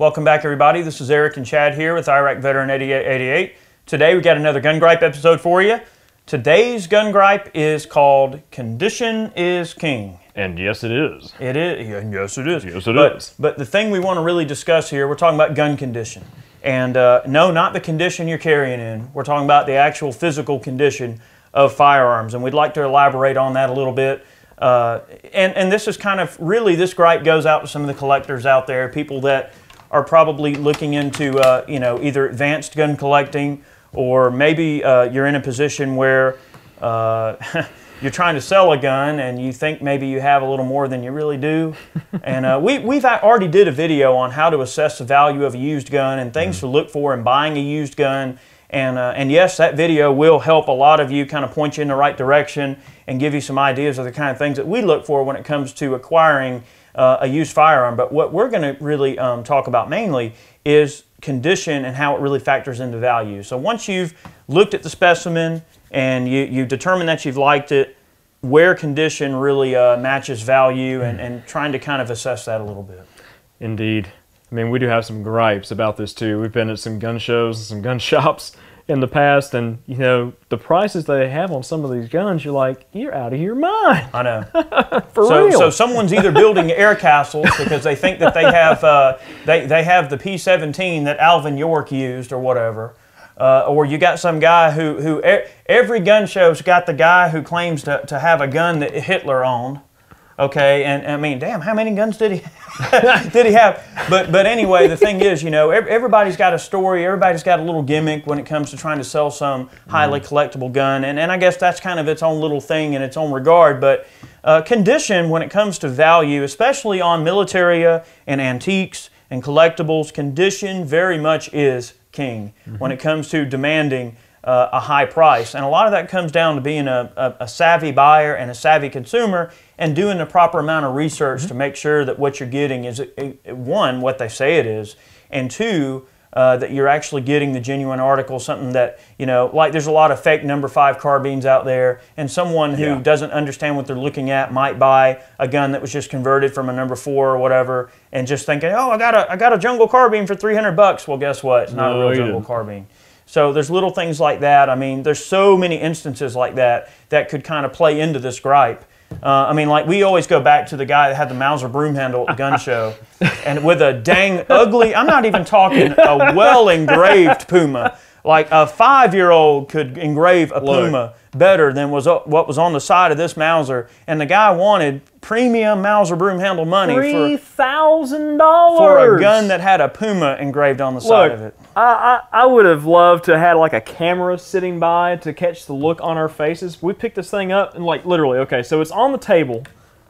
Welcome back, everybody. This is Eric and Chad here with Iraq Veteran 8888. Today we got another gun gripe episode for you. Today's gun gripe is called "Condition is King." And yes, it is. It is. Yes, it is. Yes, it is. But the thing we want to really discuss here, we're talking about gun condition, and no, not the condition you're carrying in. We're talking about the actual physical condition of firearms, and we'd like to elaborate on that a little bit. And this is kind of really, this gripe goes out to some of the collectors out there, people that are probably looking into you know, either advanced gun collecting, or maybe you're in a position where you're trying to sell a gun and you think maybe you have a little more than you really do. And we've already did a video on how to assess the value of a used gun and things to look for in buying a used gun. And yes, that video will help a lot of you, kind of point you in the right direction and give you some ideas of the kind of things that we look for when it comes to acquiring a used firearm. But what we're going to really talk about mainly is condition and how it really factors into value. So once you've looked at the specimen and you've determined that you've liked it, where condition really matches value, and trying to kind of assess that a little bit. Indeed. I mean, we do have some gripes about this too. We've been at some gun shows and some gun shops in the past, and you know, the prices they have on some of these guns, you're like, you're out of your mind. I know. For real. So someone's either building air castles because they think that they have they have the P-17 that Alvin York used or whatever, or you got some guy who every gun show's got the guy who claims to have a gun that Hitler owned. Okay, and I mean, damn, how many guns did he have? But anyway, the thing is, you know, everybody's got a story. Everybody's got a little gimmick when it comes to trying to sell some highly collectible gun, and I guess that's kind of its own little thing in its own regard. But condition, when it comes to value, especially on militaria and antiques and collectibles, condition very much is king when it comes to demanding a high price. And a lot of that comes down to being a savvy buyer and a savvy consumer, and doing the proper amount of research to make sure that what you're getting is, one, what they say it is, and two, that you're actually getting the genuine article. Something that, you know, like there's a lot of fake No. 5 carbines out there, and someone who doesn't understand what they're looking at might buy a gun that was just converted from a No. 4 or whatever, and just thinking, oh, I got a jungle carbine for $300. Well, guess what? It's not a real jungle carbine. So there's little things like that. I mean, there's so many instances like that that could kind of play into this gripe. I mean, like, we always go back to the guy that had the Mauser broom handle at the gun show, and with a dang ugly, I'm not even talking a well-engraved Puma. Like, a 5-year-old could engrave a Puma better than what was on the side of this Mauser, and the guy wanted premium Mauser broom handle money $3,000 for a gun that had a Puma engraved on the side of it. I would have loved to have had like a camera sitting by to catch the look on our faces. We picked this thing up and like literally, okay, so it's on the table.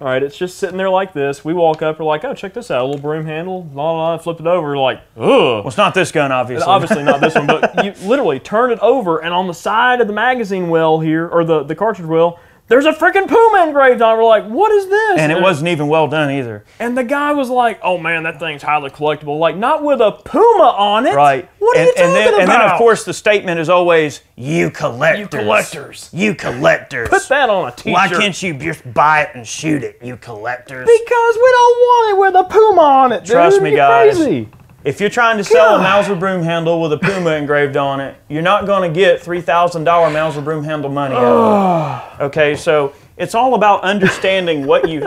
All right, it's just sitting there like this. We walk up, we're like, oh, check this out, a little broom handle, blah, blah, blah, flip it over, like, ugh. Well, it's not this gun, obviously. Obviously not this one, but you literally turn it over, and on the side of the magazine well here, or the cartridge well, there's a freaking Puma engraved on it. We're like, what is this? And it wasn't even well done either. And the guy was like, oh man, that thing's highly collectible. Like, not with a Puma on it. Right. What are you talking about? And then, of course, the statement is always, you collectors. You collectors. You collectors. Put that on a t-shirt. Why can't you just buy it and shoot it, you collectors? Because we don't want it with a Puma on it, dude. Trust me, guys. Crazy. If you're trying to sell a Mauser broom handle with a Puma engraved on it, you're not going to get $3,000 Mauser broom handle money out of it. Okay, so it's all about understanding what you,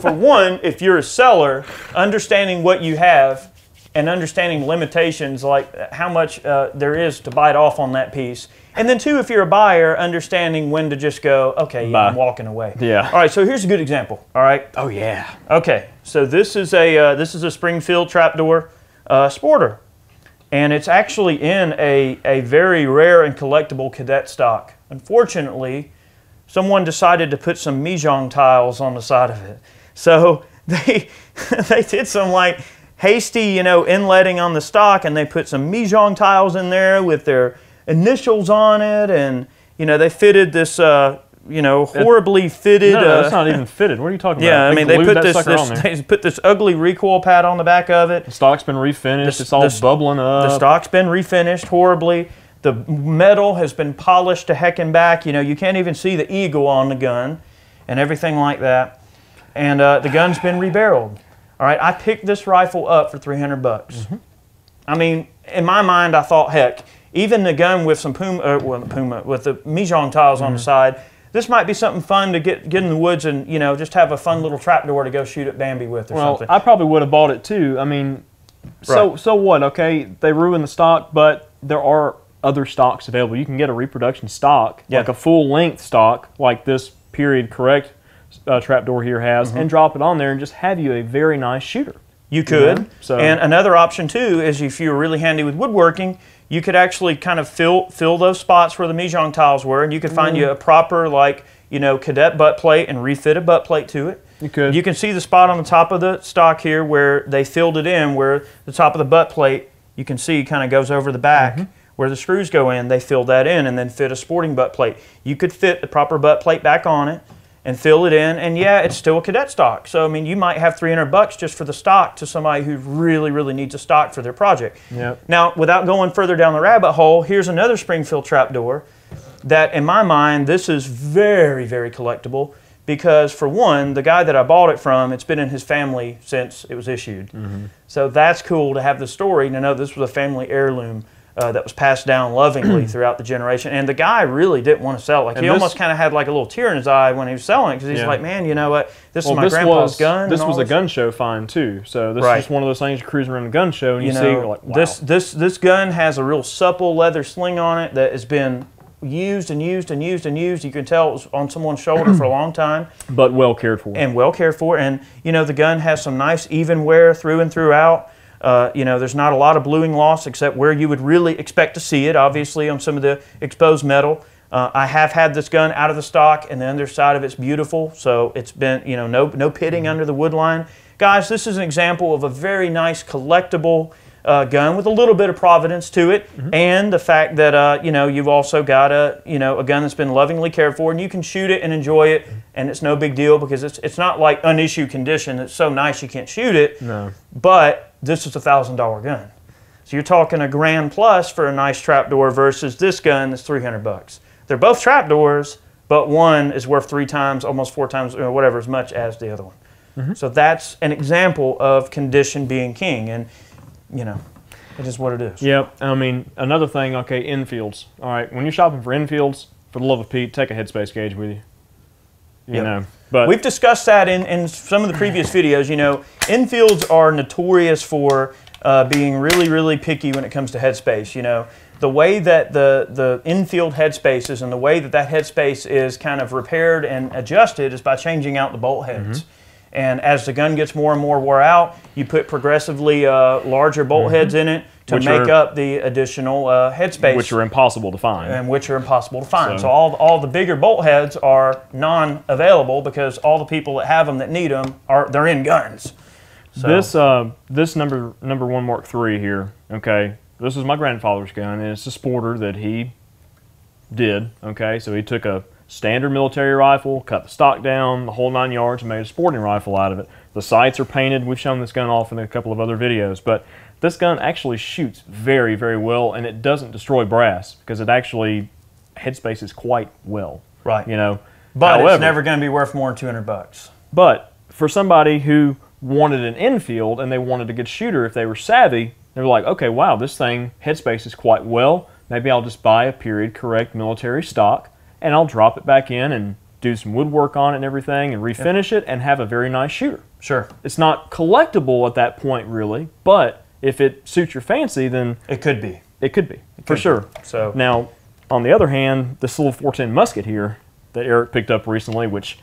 for one, if you're a seller, understanding what you have and understanding limitations, like how much there is to bite off on that piece. And then two, if you're a buyer, understanding when to just go, okay, yeah, I'm walking away. Yeah. All right, so here's a good example, all right? Oh, yeah. Okay, so this is a Springfield trapdoor sporter, and it's actually in a very rare and collectible cadet stock. Unfortunately, someone decided to put some Mahjong tiles on the side of it, so they they did some like hasty, you know, inletting on the stock, and they put some Mahjong tiles in there with their initials on it, and you know, they fitted this you know, horribly fitted. No, that's not even fitted. What are you talking about? Yeah, I mean, they put this ugly recoil pad on the back of it. The stock's been refinished. It's all bubbling up. The stock's been refinished horribly. The metal has been polished to heck and back. You know, you can't even see the eagle on the gun and everything like that. And the gun's been rebarreled. All right, I picked this rifle up for 300 bucks. Mm-hmm. I mean, in my mind, I thought, heck, even the gun with some with the Mahjong tiles mm-hmm. on the side, this might be something fun to get in the woods and, you know, just have a fun little trapdoor to go shoot at Bambi with or something. I probably would have bought it too. I mean, so what, okay? They ruined the stock, but there are other stocks available. You can get a reproduction stock, yeah. like a full-length stock, like this period correct trapdoor here has, mm-hmm. and drop it on there and just have you a very nice shooter. You could. Yeah, so. And another option too is if you're really handy with woodworking, you could actually kind of fill those spots where the Mahjong tiles were, and you could find you a proper, like, you know, cadet butt plate and refit a butt plate to it. You could. You can see the spot on the top of the stock here where they filled it in, where the top of the butt plate, you can see, kind of goes over the back. Mm-hmm. Where the screws go in, they fill that in and then fit a sporting butt plate. You could fit the proper butt plate back on it and fill it in, and yeah, it's still a cadet stock. So, I mean, you might have 300 bucks just for the stock to somebody who really, really needs a stock for their project. Yep. Now, without going further down the rabbit hole, here's another Springfield trapdoor that, in my mind, this is very, very collectible because, for one, the guy that I bought it from, it's been in his family since it was issued. Mm-hmm. So that's cool to have the story and to know this was a family heirloom that was passed down lovingly throughout the generation. And the guy really didn't want to sell it. Like, he almost kind of had like a little tear in his eye when he was selling it because he's like, man, you know what? This is my grandpa's gun. This was a gun show find too. So this is one of those things you cruise around a gun show and you see, you're like, wow. This gun has a real supple leather sling on it that has been used and used and used and used. You can tell it was on someone's shoulder for a long time. But well cared for. And well cared for. And, you know, the gun has some nice even wear through and throughout. You know, there's not a lot of bluing loss except where you would really expect to see it, obviously, on some of the exposed metal. I have had this gun out of the stock, and the underside of it's beautiful, so it's been, you know, no pitting under the wood line. Guys, this is an example of a very nice collectible gun with a little bit of providence to it, and the fact that, you know, you've also got a, you know, a gun that's been lovingly cared for, and you can shoot it and enjoy it, and it's no big deal because it's not like unissued condition. It's so nice you can't shoot it, but this is a $1,000 gun. So you're talking a grand plus for a nice trapdoor versus this gun that's 300 bucks. They're both trapdoors, but one is worth three times, almost four times, or whatever, as much as the other one. So that's an example of condition being king, and, you know, it is what it is. Yep, I mean, another thing, okay, Enfields. All right, when you're shopping for Enfields, for the love of Pete, take a headspace gauge with you. You know, but we've discussed that in some of the previous videos. You know, Enfields are notorious for being really, really picky when it comes to headspace. You know, the way that the Enfield headspace is and the way that headspace is kind of repaired and adjusted is by changing out the bolt heads. And as the gun gets more and more wore out, you put progressively larger bolt heads in it to make up the additional headspace. Which are impossible to find. And which are impossible to find. So all the bigger bolt heads are non-available because all the people that have them that need them, they're in guns. So. This this number 1 Mark III here, okay, this is my grandfather's gun, and it's a sporter that he did, okay? So he took a standard military rifle, cut the stock down, the whole 9 yards, and made a sporting rifle out of it. The sights are painted. We've shown this gun off in a couple of other videos, but this gun actually shoots very, very well, and it doesn't destroy brass because it actually headspaces quite well. Right. You know, but however, it's never going to be worth more than 200 bucks. But for somebody who wanted an Enfield and they wanted a good shooter, if they were savvy, they were like, okay, wow, this thing headspaces quite well. Maybe I'll just buy a period correct military stock, and I'll drop it back in and do some woodwork on it and everything and refinish it and have a very nice shooter. Sure. It's not collectible at that point, really, but if it suits your fancy, then... It could be. It could be, for sure. So now, on the other hand, this little 410 musket here that Eric picked up recently, which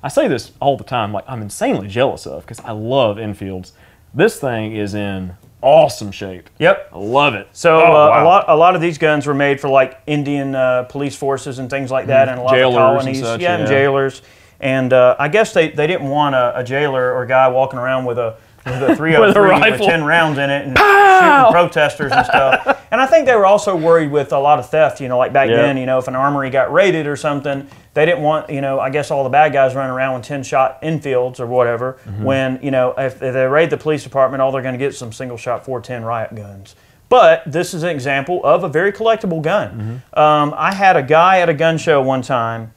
I say this all the time, like I'm insanely jealous of because I love Enfields. This thing is in awesome shape. Yep. I love it. So a lot of these guns were made for like Indian police forces and things like that, and a lot jailers of colonies. And such, and jailers. And I guess they didn't want a jailer or a guy walking around with a 303 with a rifle with 10 rounds in it and shooting protesters and stuff. And I think they were also worried with a lot of theft, you know, like back then, you know, if an armory got raided or something, they didn't want, you know, I guess all the bad guys running around with 10-shot Enfields or whatever, when, you know, if they raid the police department, all they're going to get is some single-shot 410 riot guns. But this is an example of a very collectible gun. I had a guy at a gun show one time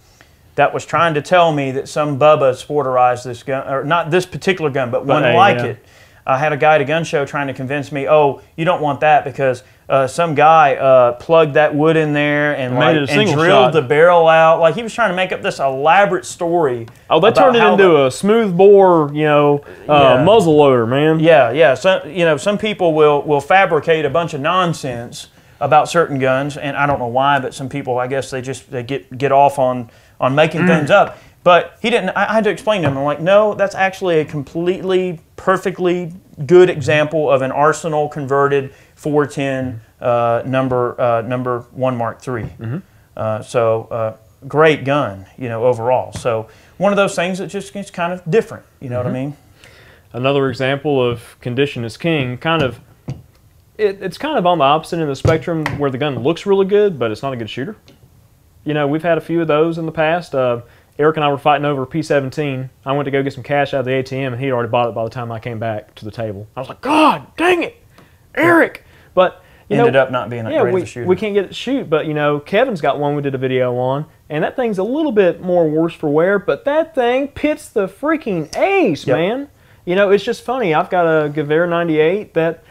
that was trying to tell me that some Bubba sporterized this gun, or not this particular gun, but one like it. I had a guy at a gun show trying to convince me, oh, you don't want that because some guy plugged that wood in there and, drilled the barrel out. Like, he was trying to make up this elaborate story. Oh, they turned it into a smooth bore, you know, muzzle loader, man. Yeah, yeah. So, you know, some people will fabricate a bunch of nonsense about certain guns, and I don't know why, but some people, I guess, they get off on making things up. But he didn't. I had to explain to him. I'm like, no, that's actually a completely, perfectly good example of an Arsenal converted 410 number 1 Mark III. Great gun, you know, overall. So one of those things that just is kind of different. You know what I mean? Another example of condition is king. Kind of, it's kind of on the opposite end of the spectrum where the gun looks really good, but it's not a good shooter. You know, we've had a few of those in the past. Eric and I were fighting over a P-17. I went to go get some cash out of the ATM, and he'd already bought it by the time I came back to the table. I was like, God dang it, Eric! But you ended up not being that great of a shooter. We can't get it to shoot, but you know, Kevin's got one we did a video on, and that thing's a little bit more worse for wear, but that thing pits the freaking ace, man. You know, it's just funny. I've got a Gewehr 98 that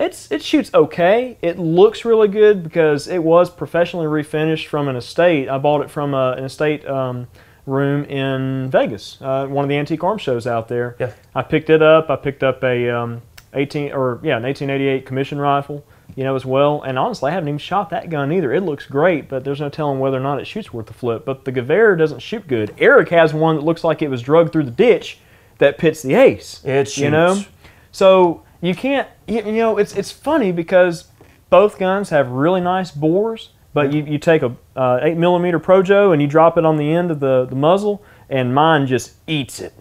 it shoots okay. It looks really good because it was professionally refinished from an estate. I bought it from an estate room in Vegas, one of the antique arms shows out there. Yeah. I picked it up. I picked up a an 1888 commission rifle, you know, as well. And honestly, I haven't even shot that gun either. It looks great, but there's no telling whether or not it shoots worth a flip. But the Gewehr doesn't shoot good. Eric has one that looks like it was drugged through the ditch that pits the ace. It shoots. You know? So you can't, you know, it's funny because both guns have really nice bores. But you take a 8mm Projo and you drop it on the end of the muzzle, and mine just eats it.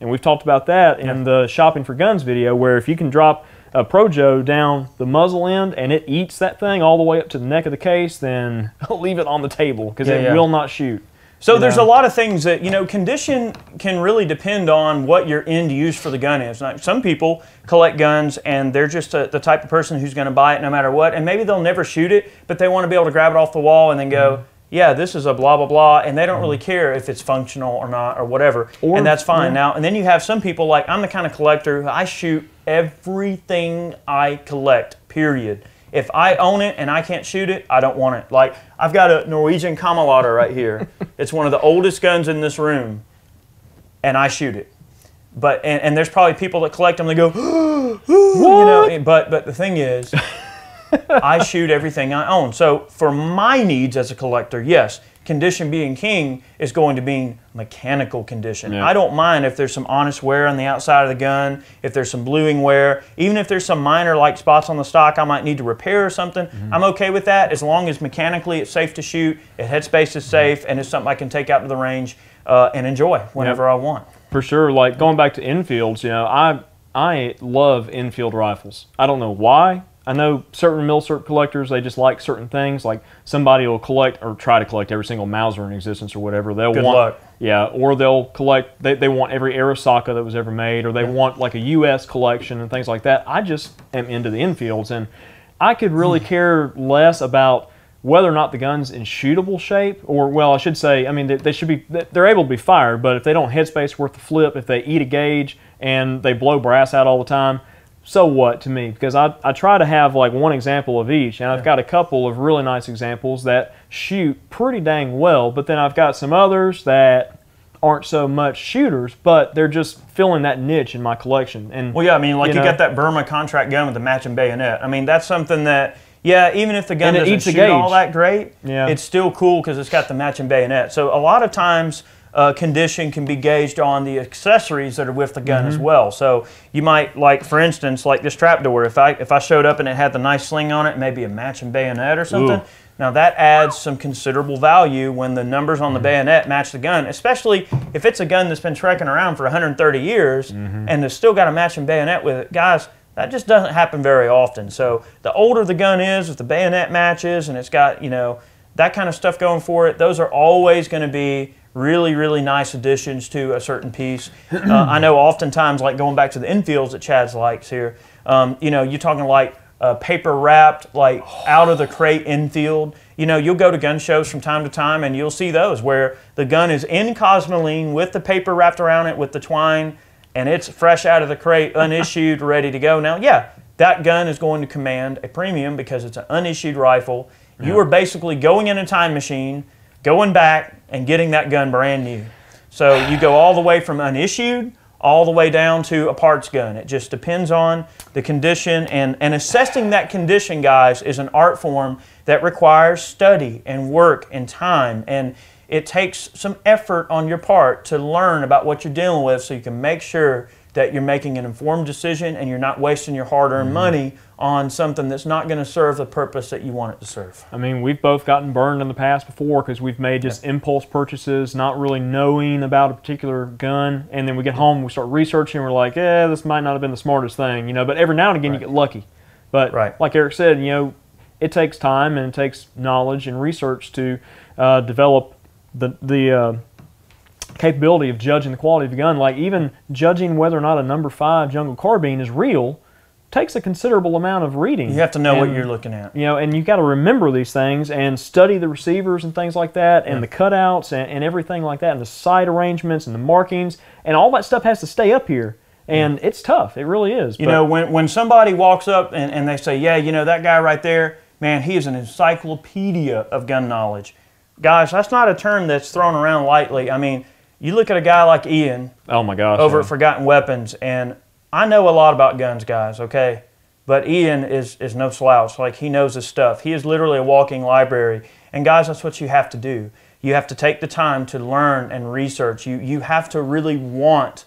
And we've talked about that in the Shopping for Guns video, where if you can drop a Projo down the muzzle end and it eats that thing all the way up to the neck of the case, then leave it on the table because it will not shoot. So there's a lot of things that, you know, condition can really depend on what your end use for the gun is. Like, some people collect guns and they're just the type of person who's going to buy it no matter what, and maybe they'll never shoot it, but they want to be able to grab it off the wall and then go, yeah, this is a blah, blah, blah, and they don't really care if it's functional or not or whatever, and that's fine. Now, and then you have some people like, I'm the kind of collector who I shoot everything I collect, period. If I own it and I can't shoot it, I don't want it. Like, I've got a Norwegian Kamalader right here. It's one of the oldest guns in this room, and I shoot it. But and there's probably people that collect them that go, you know. But the thing is, I shoot everything I own. So for my needs as a collector, yes, condition being king is going to mean mechanical condition. I don't mind if there's some honest wear on the outside of the gun, if there's some bluing wear, even if there's some minor like spots on the stock I might need to repair or something. I'm okay with that as long as mechanically it's safe to shoot, headspace is safe, and it's something I can take out to the range and enjoy whenever I want. For sure. Like, going back to Enfields, you know, I love Enfield rifles. I don't know why. I know certain mil-cert collectors, they just like certain things. Like, somebody will collect or try to collect every single Mauser in existence or whatever. They'll want, or they'll collect, they want every Arisaka that was ever made, or they want like a U.S. collection and things like that. I just am into the Enfields, and I could really care less about whether or not the gun's in shootable shape, or, well, I should say, I mean, they should be, they're able to be fired, but if they don't headspace worth the flip, if they eat a gauge and they blow brass out all the time, so what to me? Because I try to have like one example of each, and I've got a couple of really nice examples that shoot pretty dang well, but then I've got some others that aren't so much shooters, but they're just filling that niche in my collection. And well, yeah, I mean, like, you got that Burma contract gun with the matching bayonet. I mean, that's something that, yeah, even if the gun doesn't shoot all that great, it's still cool because it's got the matching bayonet. So a lot of times, condition can be gauged on the accessories that are with the gun as well. So you might, like, for instance, like this trapdoor. If I showed up and it had the nice sling on it, maybe a matching bayonet or something, now that adds some considerable value when the numbers on the bayonet match the gun, especially if it's a gun that's been trekking around for 130 years and it's still got a matching bayonet with it. Guys, that just doesn't happen very often. So the older the gun is, if the bayonet matches and it's got, you know, that kind of stuff going for it, those are always going to be really, really nice additions to a certain piece. I know oftentimes, like going back to the Enfields that Chad's likes here, you know, you're talking like paper wrapped, like out of the crate Enfield. You know, you'll go to gun shows from time to time and you'll see those where the gun is in cosmoline with the paper wrapped around it with the twine, and it's fresh out of the crate, unissued, ready to go. Now, yeah, that gun is going to command a premium because it's an unissued rifle. Yeah. You are basically going in a time machine, going back and getting that gun brand new. So you go all the way from unissued all the way down to a parts gun. It just depends on the condition, and assessing that condition, guys, is an art form that requires study and work and time, and it takes some effort on your part to learn about what you're dealing with so you can make sure that you're making an informed decision and you're not wasting your hard-earned money on something that's not going to serve the purpose that you want it to serve. I mean, we've both gotten burned in the past before because we've made just impulse purchases, not really knowing about a particular gun, and then we get home, we start researching, and we're like, eh, this might not have been the smartest thing, you know, but every now and again you get lucky. But like Eric said, you know, it takes time and it takes knowledge and research to develop the capability of judging the quality of the gun. Like even judging whether or not a number 5 jungle carbine is real takes a considerable amount of reading. You have to know what you're looking at. You know, and you've got to remember these things and study the receivers and things like that, and the cutouts and everything like that, and the sight arrangements and the markings, and all that stuff has to stay up here. And it's tough. It really is. You know, when somebody walks up and they say, yeah, you know, that guy right there, man, he is an encyclopedia of gun knowledge. Guys, that's not a term that's thrown around lightly. I mean, you look at a guy like Ian over at Forgotten Weapons, and I know a lot about guns, guys, okay? But Ian is no slouch. Like, he knows his stuff. He is literally a walking library. And, guys, that's what you have to do. You have to take the time to learn and research. You have to really want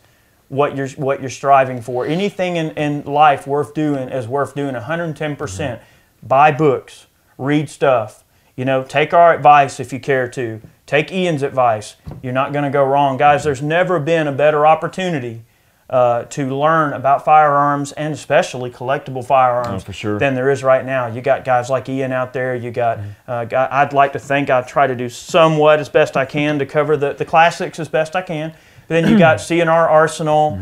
what you're striving for. Anything in life worth doing is worth doing 110%. Buy books. Read stuff. You know, take our advice if you care to. Take Ian's advice. You're not going to go wrong. Guys, there's never been a better opportunity to learn about firearms, and especially collectible firearms, than there is right now. You got guys like Ian out there. You got, I'd like to think I try to do somewhat as best I can to cover the classics as best I can. But then you got C&R Arsenal.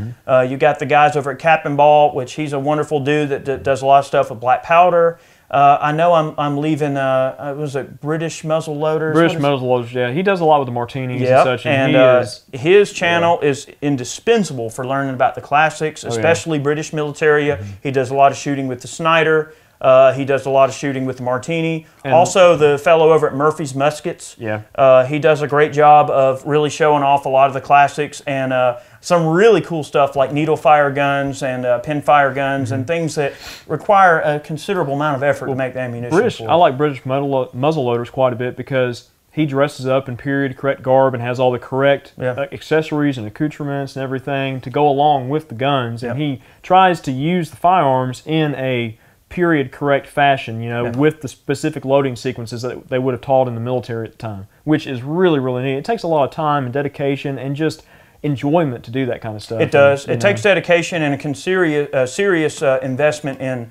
You got the guys over at Cap'n Ball, which he's a wonderful dude that does a lot of stuff with black powder. I know I'm leaving, was it British muzzle loaders? British muzzle loaders, yeah. He does a lot with the Martinis and such. And his channel is indispensable for learning about the classics, especially British military. He does a lot of shooting with the Snider. He does a lot of shooting with the Martini. And also, the fellow over at Murphy's Muskets. He does a great job of really showing off a lot of the classics and some really cool stuff like needle fire guns and pin fire guns and things that require a considerable amount of effort to make the ammunition. I like British muzzle loaders quite a bit because he dresses up in period correct garb and has all the correct accessories and accoutrements and everything to go along with the guns. And he tries to use the firearms in a period correct fashion, you know, with the specific loading sequences that they would have taught in the military at the time, which is really, really neat. It takes a lot of time and dedication and just enjoyment to do that kind of stuff. It does. And, it takes dedication and a serious investment in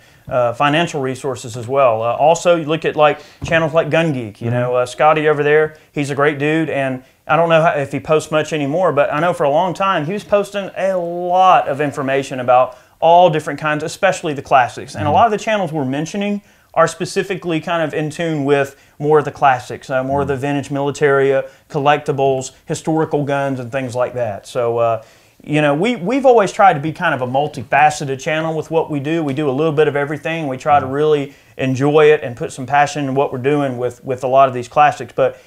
financial resources as well. Also, you look at like channels like Gun Geek, you know, Scotty over there, he's a great dude, and I don't know if he posts much anymore, but I know for a long time he was posting a lot of information about all different kinds, especially the classics. And a lot of the channels we're mentioning are specifically kind of in tune with more of the classics, more of the vintage militaria, collectibles, historical guns, and things like that. So, you know, we've always tried to be kind of a multifaceted channel with what we do. We do a little bit of everything. We try to really enjoy it and put some passion in what we're doing with a lot of these classics. But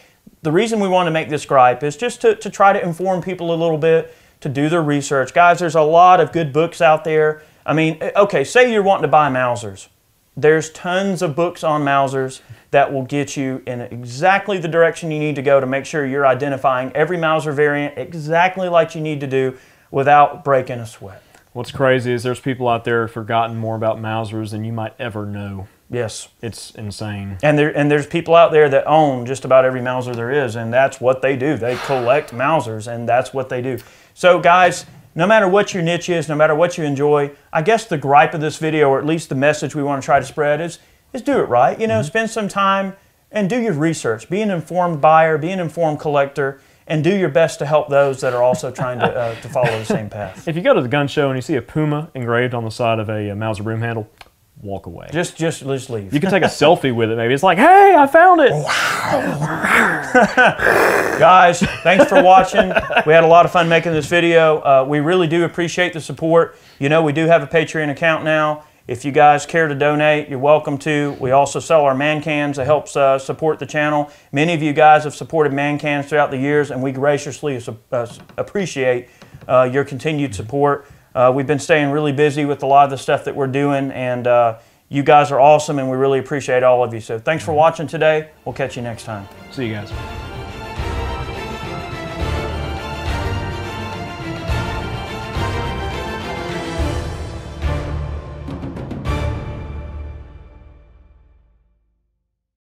the reason we want to make this gripe is just to try to inform people a little bit, to do their research. Guys, there's a lot of good books out there. I mean, okay, say you're wanting to buy Mausers. There's tons of books on Mausers that will get you in exactly the direction you need to go to make sure you're identifying every Mauser variant exactly like you need to do without breaking a sweat. What's crazy is there's people out there who've forgotten more about Mausers than you might ever know. Yes. It's insane. And there's people out there that own just about every Mauser there is, and that's what they do. They collect Mausers, and that's what they do. So, guys, no matter what your niche is, no matter what you enjoy, I guess the gripe of this video, or at least the message we want to try to spread, is do it right. You know, spend some time and do your research. Be an informed buyer. Be an informed collector. And do your best to help those that are also trying to follow the same path. If you go to the gun show and you see a Puma engraved on the side of a Mauser broom handle, walk away. Just leave. You can take a selfie with it maybe. It's like, hey, I found it. Guys, thanks for watching. We had a lot of fun making this video. We really do appreciate the support. You know, we do have a Patreon account now. If you guys care to donate, you're welcome to. We also sell our man cans. It helps support the channel. Many of you guys have supported man cans throughout the years, and we graciously appreciate your continued support. We've been staying really busy with a lot of the stuff that we're doing, and you guys are awesome, and we really appreciate all of you. So thanks for watching today. We'll catch you next time. See you guys.